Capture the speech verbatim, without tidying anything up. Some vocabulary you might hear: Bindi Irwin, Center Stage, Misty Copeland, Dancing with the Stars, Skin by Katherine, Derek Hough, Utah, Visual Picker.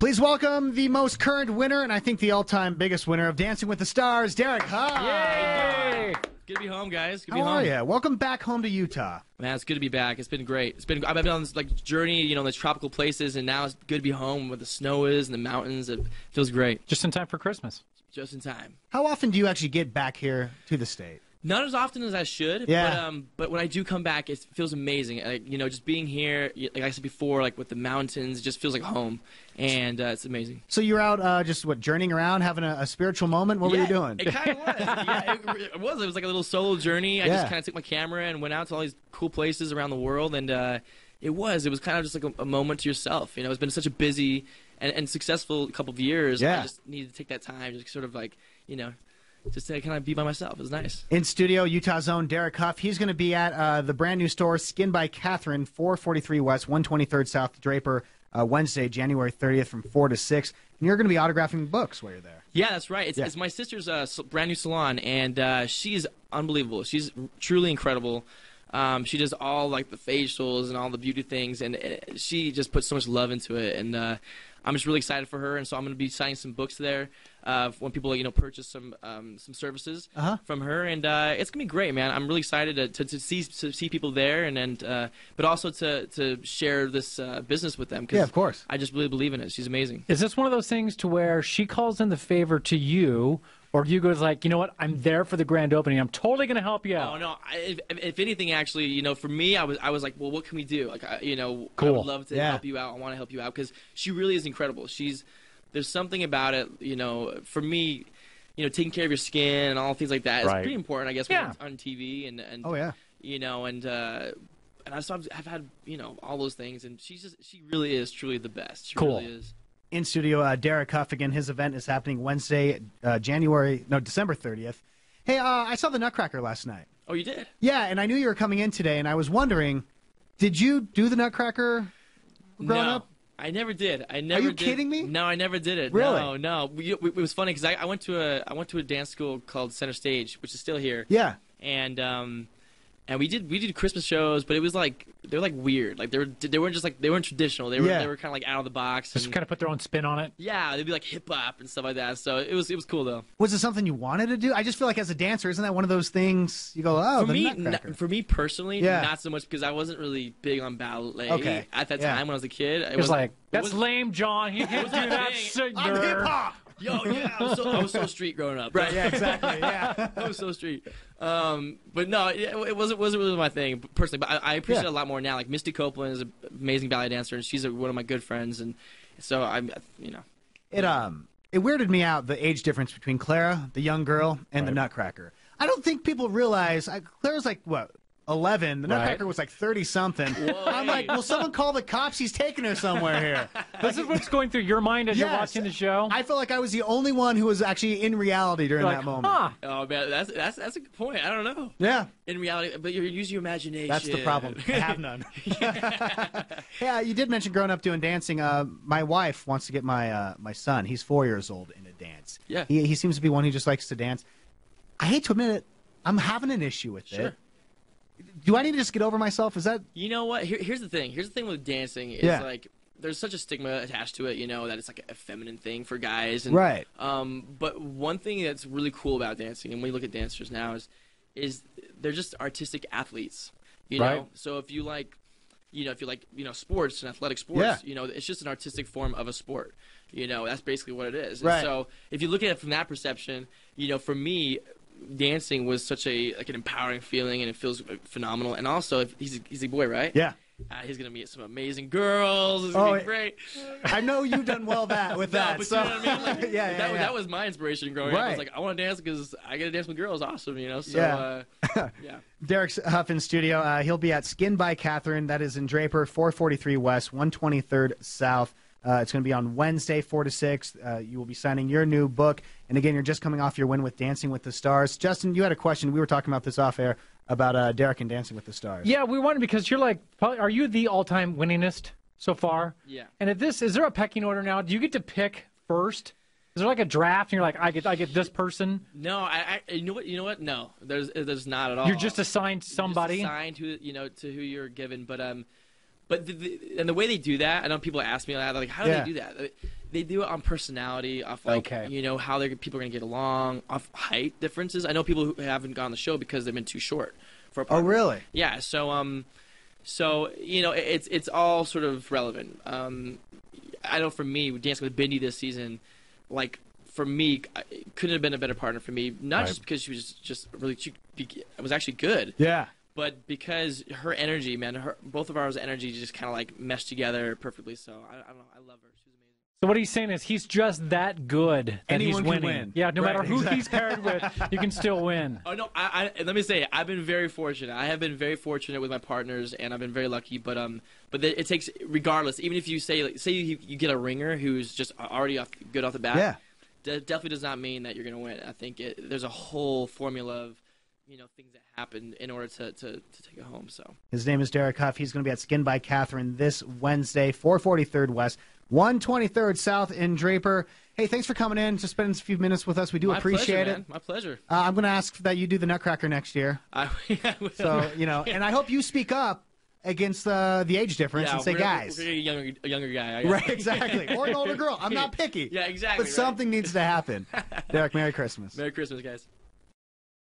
Please welcome the most current winner, and I think the all-time biggest winner of Dancing with the Stars, Derek Hough. Yay! Good to be home, guys. Good to be home. How are you? Welcome back home to Utah. Man, it's good to be back. It's been great. It's been I've been on this like journey, you know, in these tropical places, and now it's good to be home where the snow is and the mountains. It feels great. Just in time for Christmas. Just in time. How often do you actually get back here to the state? Not as often as I should, yeah. but, um, but when I do come back, it feels amazing. Like, you know, just being here, like I said before, like with the mountains, it just feels like home, and uh, it's amazing. So you were out uh, just, what, journeying around, having a, a spiritual moment? What yeah, were you doing? It kind of was. yeah, it, it was. It was like a little solo journey. I yeah. just kind of took my camera and went out to all these cool places around the world, and uh, it was. It was kind of just like a, a moment to yourself. You know, it's been such a busy and, and successful couple of years. Yeah. I just needed to take that time to sort of like, you know, just to kind of be by myself. It was nice. In studio, Utah's own Derek Hough. He's going to be at uh, the brand new store, Skin by Katherine, four forty-three West, one twenty-third South Draper, uh, Wednesday, January thirtieth from four to six. And you're going to be autographing books while you're there. Yeah, that's right. It's, yeah. it's my sister's uh, brand new salon, and uh, she's unbelievable. She's truly incredible. Um, she does all like the facials and all the beauty things, and it, she just puts so much love into it. And uh, I'm just really excited for her, and so I'm going to be signing some books there uh, when people, you know, purchase some um, some services uh-huh. from her, and uh, it's going to be great, man. I'm really excited to, to, to see to see people there, and and uh, but also to to share this uh, business with them. 'Cause yeah, of course. I just really believe in it. She's amazing. Is this one of those things to where she calls in the favor to you? Or Hugo's like, you know what? I'm there for the grand opening. I'm totally going to help you out. Oh, no. I, if, if anything, actually, you know, for me, I was I was like, well, what can we do? Like, I, you know, cool. I would love to yeah. help you out. I want to help you out because she really is incredible. She's there's something about it, you know, for me, you know, taking care of your skin and all things like that. Right. It's pretty important, I guess, yeah. when it's on T V and, and oh yeah, you know, and uh, and I so I've had, you know, all those things, and she's just she really is truly the best. She cool. really is. In studio, uh, Derek Hough. Again, his event is happening Wednesday, uh, January, no, December thirtieth. Hey, uh, I saw the Nutcracker last night. Oh, you did? Yeah, and I knew you were coming in today, and I was wondering, did you do the Nutcracker growing no, up? I never did. I never. Are you did. kidding me? No, I never did it. Really? No, no. We, we, it was funny because I, I went to a I went to a dance school called Center Stage, which is still here. Yeah. And um, and we did we did Christmas shows, but it was like. They're like weird. Like they were, they weren't just like they weren't traditional. They were, yeah. they were kind of like out of the box. Just and, kind of put their own spin on it. Yeah, they'd be like hip hop and stuff like that. So it was, it was cool though. Was it something you wanted to do? I just feel like as a dancer, isn't that one of those things you go, oh, for the me, Nutcracker. For me personally, yeah. not so much because I wasn't really big on ballet okay. at that yeah. time when I was a kid. It, it was like that's was, lame, John. He can't do that. Singer. I'm hip hop. Yo, yeah, I was, so, I was so street growing up. Right, yeah, exactly, yeah. I was so street. Um, but no, it, it wasn't wasn't really my thing, personally. But I, I appreciate yeah. it a lot more now. Like, Misty Copeland is an amazing ballet dancer, and she's a, one of my good friends. And so, I'm, you know. It, um, it weirded me out, the age difference between Clara, the young girl, and right. the Nutcracker. I don't think people realize, I, Clara's like, what? eleven. The Nutcracker right. was like thirty something. Whoa. I'm like, will someone call the cops? He's taking her somewhere here. This is what's going through your mind as yes. you're watching the show. I felt like I was the only one who was actually in reality during like, that moment. Huh. Oh man, that's that's that's a good point. I don't know. Yeah. In reality, but you're using your imagination. That's the problem. I have none. yeah. yeah. You did mention growing up doing dancing. Uh, my wife wants to get my uh, my son. He's four years old into dance. Yeah. He he seems to be one who just likes to dance. I hate to admit it. I'm having an issue with sure. it. Do I need to just get over myself? Is that... You know what? Here, here's the thing. Here's the thing with dancing is, yeah. like, there's such a stigma attached to it, you know, that it's, like, a feminine thing for guys. And, right. Um, but one thing that's really cool about dancing, and we look at dancers now, is is they're just artistic athletes, you right. know? So if you like, you know, if you like, you know, sports and athletic sports, yeah. you know, it's just an artistic form of a sport. You know, that's basically what it is. Right. And so if you look at it from that perception, you know, for me... dancing was such a like an empowering feeling, and it feels phenomenal. And also, if he's a, he's a boy, right? Yeah. Uh, he's gonna meet some amazing girls. It's gonna oh, be great. I know you've done well that with no, that. But so. You know what I mean? Like, yeah, yeah, that, yeah. That was my inspiration growing right. up. I was like, I want to dance because I get to dance with girls. Awesome, you know. So, yeah. Uh, yeah. Derek Hough in studio. Uh, he'll be at Skin by Katherine. That is in Draper, four forty-three West, one twenty-third South. Uh, it's going to be on Wednesday, four to six. Uh, you will be signing your new book. And, again, you're just coming off your win with Dancing with the Stars. Justin, you had a question. We were talking about this off air about uh, Derek and Dancing with the Stars. Yeah, we wanted because you're like, probably, are you the all-time winningest so far? Yeah. And at this, is there a pecking order now? Do you get to pick first? Is there like a draft and you're like, I get I get this person? No, I, I you know what you know what? No. There's there's not at all. You're just assigned somebody. You're just assigned who, you know, to who you're given, but um But the, the, and the way they do that, I know people ask me like, how do yeah. they do that? they do it on personality, off like okay. you know how they're people are gonna get along, off height differences. I know people who haven't gone on the show because they've been too short for a partner. Oh, really? Yeah. So um, so you know, it's it's all sort of relevant. Um, I know for me, Dancing with Bindi this season, like. For me, it couldn't have been a better partner for me. Not right. just because she was just really, she was actually good. Yeah. But because her energy, man, her, both of ours energy just kind of like meshed together perfectly. So I, I don't know, I love her. She was amazing. So what he's saying is he's just that good. And he's winning. Win. Yeah, no right, matter who exactly. he's paired with, you can still win. Oh no, I, I let me say, I've been very fortunate. I have been very fortunate with my partners, and I've been very lucky. But um, but it takes regardless. Even if you say, like, say you, you get a ringer who's just already off, good off the bat. Yeah. That definitely does not mean that you're going to win. I think it, there's a whole formula of, you know, things that happen in order to, to, to take it home. So his name is Derek Hough. He's going to be at Skin by Katherine this Wednesday, four forty-third West, one twenty-third South in Draper. Hey, thanks for coming in, just spending a few minutes with us. We do My appreciate pleasure, it. My pleasure. Uh, I'm going to ask that you do the Nutcracker next year. I, I will. So you know, and I hope you speak up against uh, the age difference yeah, and say, we're, guys. We're a younger, a younger guy. I guess. Right, exactly. Or an older girl. I'm not picky. Yeah, exactly. But right. something needs to happen. Derek, Merry Christmas. Merry Christmas, guys.